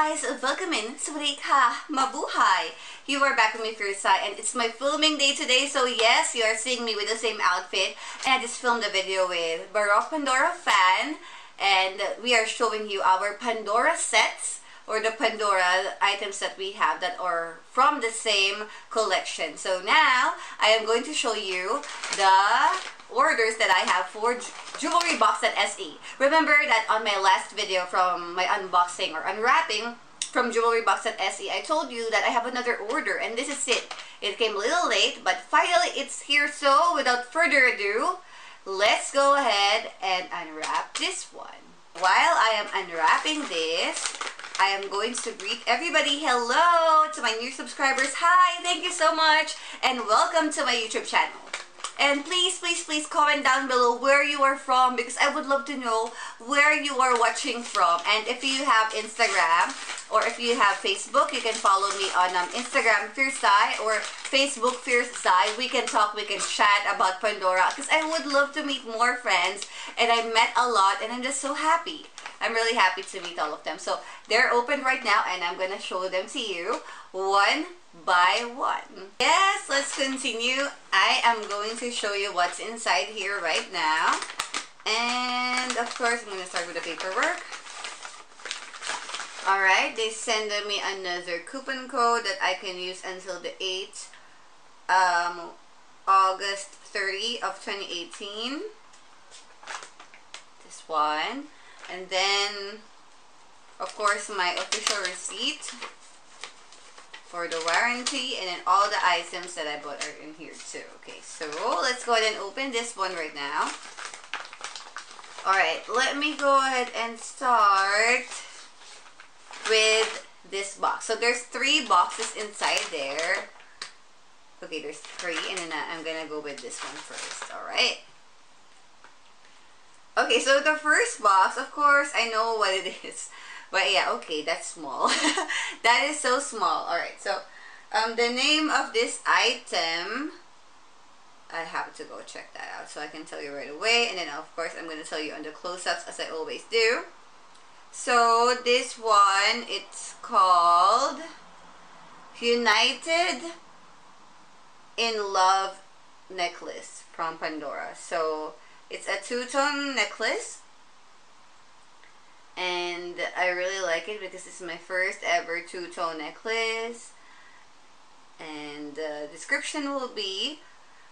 guys, welcome in, Surika, Mabuhay. You are back with me, Fierce Zhai, and it's my filming day today, so yes, you are seeing me with the same outfit. And I just filmed a video with Baroque Pandora Fan, and we are showing you our Pandora sets, or the Pandora items that we have that are from the same collection. So now, I am going to show you the orders that I have for Jewelrybox.se. Remember that on my last video from my unboxing or unwrapping from Jewelrybox.se, I told you that I have another order, and this is it. It came a little late, but finally it's here. So without further ado, let's go ahead and unwrap this one. While I am unwrapping this, I am going to greet everybody. Hello to my new subscribers. Hi, thank you so much, and welcome to my YouTube channel. And please, please, please comment down below where you are from, because I would love to know where you are watching from. And if you have Instagram or if you have Facebook, you can follow me on Instagram, Fierce Zhai, or Facebook, Fierce Zhai. We can talk, we can chat about Pandora, because I would love to meet more friends. And I met a lot, and I'm just so happy. I'm really happy to meet all of them. So they're open right now, and I'm going to show them to you one by one. Yes, let's continue. I am going to show you what's inside here right now. And of course, I'm going to start with the paperwork. Alright, they send me another coupon code that I can use until the 8th, August 30 of 2018. This one. And then, of course, my official receipt for the warranty, and then all the items that I bought are in here too. Okay, so let's go ahead and open this one right now. Alright, let me go ahead and start with this box. So there's three boxes inside there. Okay, there's three, and then I'm gonna go with this one first. Alright. Okay, so the first box, of course, I know what it is. But yeah, okay, that's small. That is so small. Alright, so the name of this item, I have to go check that out so I can tell you right away. And then, of course, I'm going to tell you on the close-ups as I always do. So this one, it's called United in Love Necklace from Pandora. So it's a two-tone necklace, and I really like it because it's my first ever two-tone necklace. And the description will be,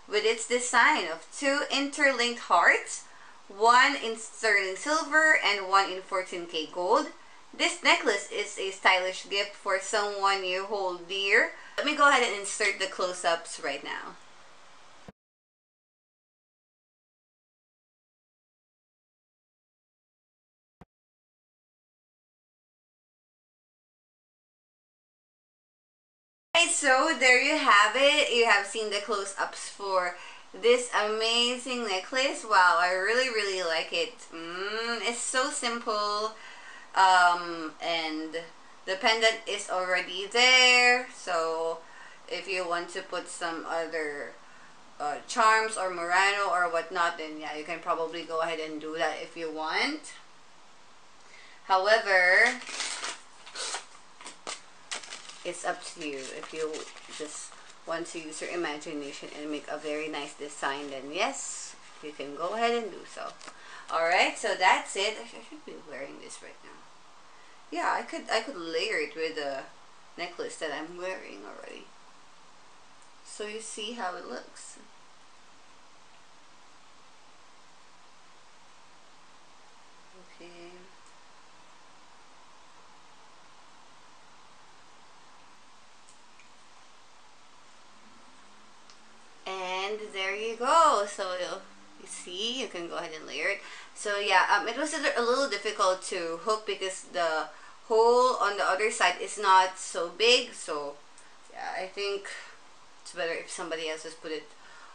with its design of two interlinked hearts, one in sterling silver and one in 14K gold, this necklace is a stylish gift for someone you hold dear. Let me go ahead and insert the close-ups right now. So there you have it. You have seen the close-ups for this amazing necklace. Wow, I really, really like it. It's so simple, and the pendant is already there. So if you want to put some other charms or Murano or whatnot, then yeah, you can probably go ahead and do that if you want. However, it's up to you. If you just want to use your imagination and make a very nice design, then yes, you can go ahead and do so. Alright, so that's it. I should be wearing this right now. Yeah, I could layer it with the necklace that I'm wearing already. So you see how it looks. Okay. There you go. So you see, you can go ahead and layer it. So yeah, it was a little difficult to hook because the hole on the other side is not so big. So yeah, I think it's better if somebody else just put it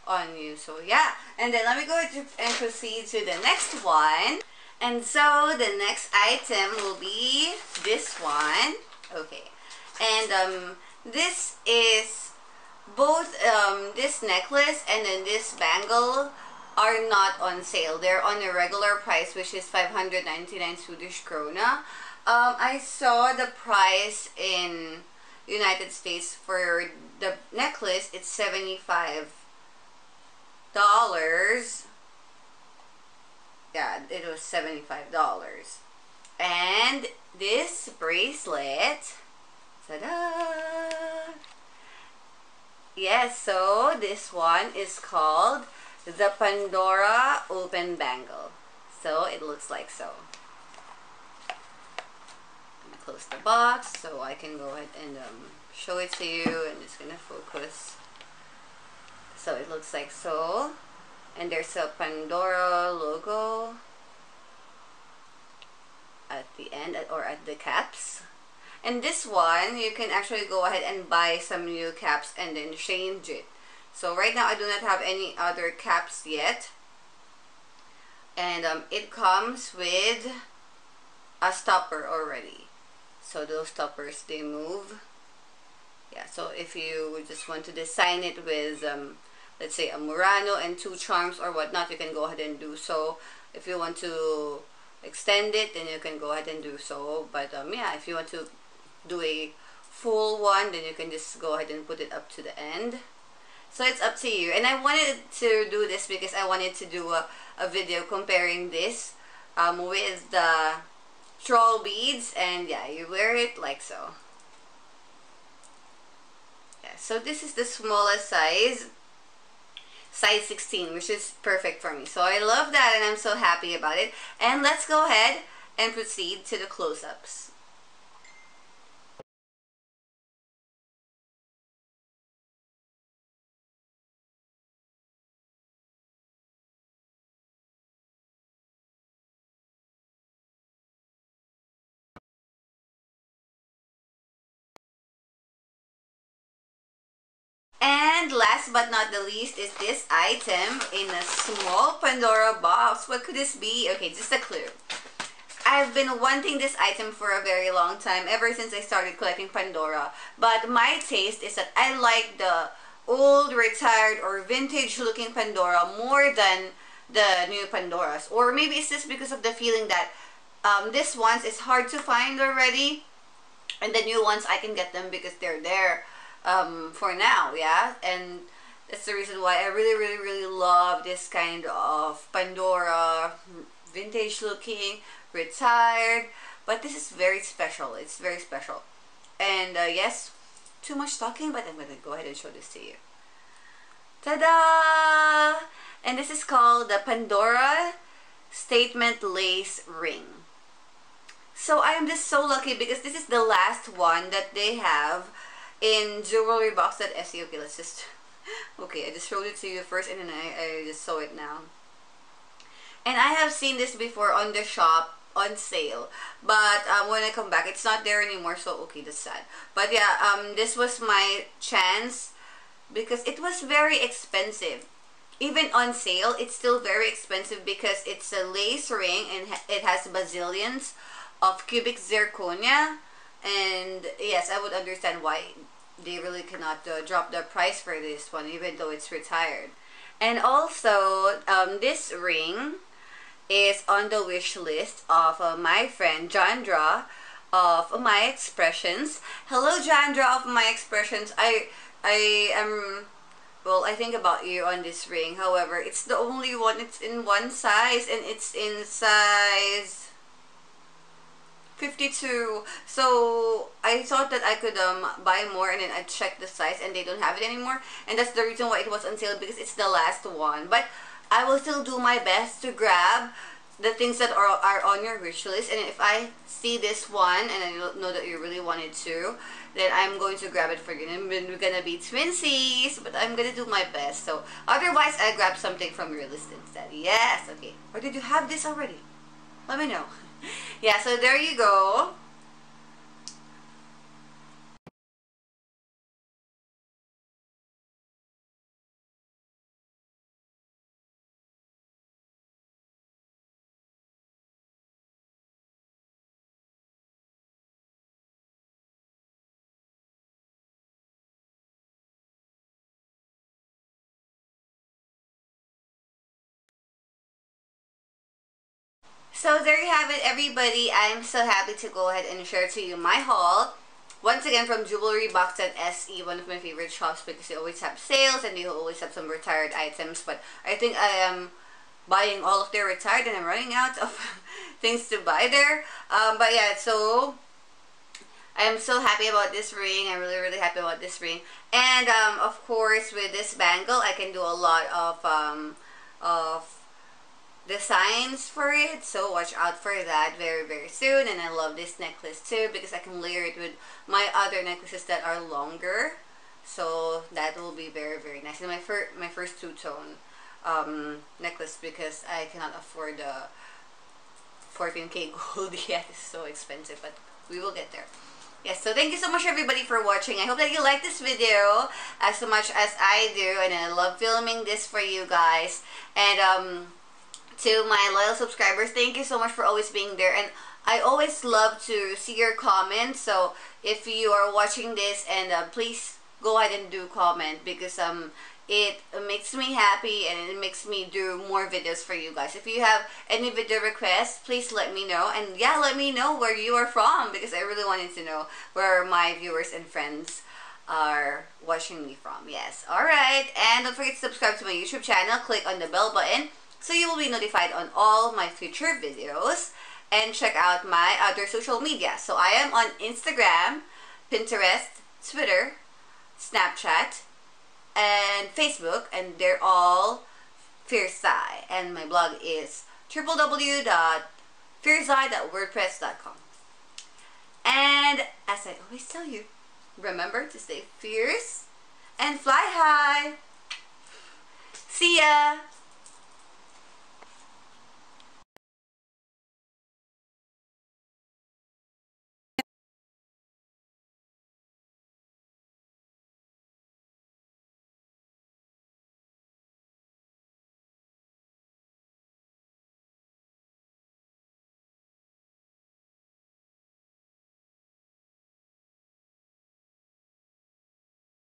on you. So yeah, and then let me go ahead and proceed to the next one. And so the next item will be this one. Okay, and this is both this necklace and then this bangle are not on sale. They're on a regular price, which is 599 Swedish krona. I saw the price in United States for the necklace. It's $75. Yeah, it was $75. And this bracelet, ta-da! Yes, so this one is called the Pandora Open Bangle. So it looks like so. I'm gonna close the box so I can go ahead and show it to you. I'm just gonna focus. So it looks like so. And there's a Pandora logo at the end or at the caps. And this one, you can actually go ahead and buy some new caps and then change it. So right now, I do not have any other caps yet. And it comes with a stopper already. So those stoppers, they move. Yeah, so if you just want to design it with, let's say, a Murano and 2 charms or whatnot, you can go ahead and do so. If you want to extend it, then you can go ahead and do so. But yeah, if you want to do a full one, then you can just go ahead and put it up to the end. So it's up to you. And I wanted to do this because I wanted to do a video comparing this with the Trollbeads. And yeah, you wear it like so. Yeah, so this is the smallest size, size 16, which is perfect for me. So I love that and I'm so happy about it. And let's go ahead and proceed to the close-ups. And last but not the least is this item in a small Pandora box. What could this be? Okay, just a clue. I've been wanting this item for a very long time, ever since I started collecting Pandora. But my taste is that I like the old, retired, or vintage looking Pandora more than the new Pandoras. Or maybe it's just because of the feeling that this ones is hard to find already. And the new ones, I can get them because they're there. For now, yeah, and that's the reason why I really love this kind of Pandora, vintage looking, retired, but this is very special, it's very special. And yes, too much talking, but I'm gonna go ahead and show this to you. Ta-da! And this is called the Pandora Statement Lace Ring. So I am just so lucky because this is the last one that they have in Jewelrybox.se. Okay, let's just, okay, I just showed it to you first and then I just saw it now. And I have seen this before on the shop, on sale. But when I come back, it's not there anymore, so okay, that's sad. But yeah, this was my chance because it was very expensive. Even on sale, it's still very expensive because it's a lace ring and it has bazillions of cubic zirconia. And yes, I would understand why they really cannot drop the price for this one, even though it's retired. And also, this ring is on the wish list of my friend Jandra of My Expressions. Hello, Jandra of My Expressions. I am, well, I think about you on this ring. However, it's the only one. It's in one size, and it's in size 52. So I thought that I could buy more, and then I checked the size and they don't have it anymore, and that's the reason why it was on sale, because it's the last one. But I will still do my best to grab the things that are on your wish list, and if I see this one and I know that you really wanted to, then I'm going to grab it for you, and we're gonna be twinsies, but I'm gonna do my best. So otherwise I grab something from your list instead. Yes, okay. Or did you have this already? Let me know. Yeah, so there you go. So there you have it, everybody. I'm so happy to go ahead and share to you my haul. Once again, from Jewelrybox.se, one of my favorite shops because they always have sales and they always have some retired items. But I think I am buying all of their retired and I'm running out of things to buy there. But yeah, so I am so happy about this ring. I'm really, really happy about this ring. And of course, with this bangle, I can do a lot of designs for it, so watch out for that very, very soon. And I love this necklace too because I can layer it with my other necklaces that are longer, so that will be very, very nice. And my first two-tone necklace, because I cannot afford the 14K gold yet. It's so expensive, but we will get there. Yes, so thank you so much, everybody, for watching. I hope that you like this video as much as I do, and I love filming this for you guys. And to my loyal subscribers, thank you so much for always being there, and I always love to see your comments. So if you are watching this, and please go ahead and do comment, because it makes me happy and it makes me do more videos for you guys. If you have any video requests, please let me know. And yeah, let me know where you are from, because I really wanted to know where my viewers and friends are watching me from. Yes, alright, and don't forget to subscribe to my YouTube channel. Click on the bell button so you will be notified on all my future videos, and check out my other social media. So I am on Instagram, Pinterest, Twitter, Snapchat, and Facebook, and they're all Fierce Zhai. And my blog is www.fiercezhai.wordpress.com. And as I always tell you, remember to stay fierce and fly high. See ya!